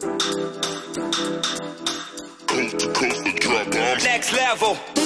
Coast to coast, drop bombs. Next level.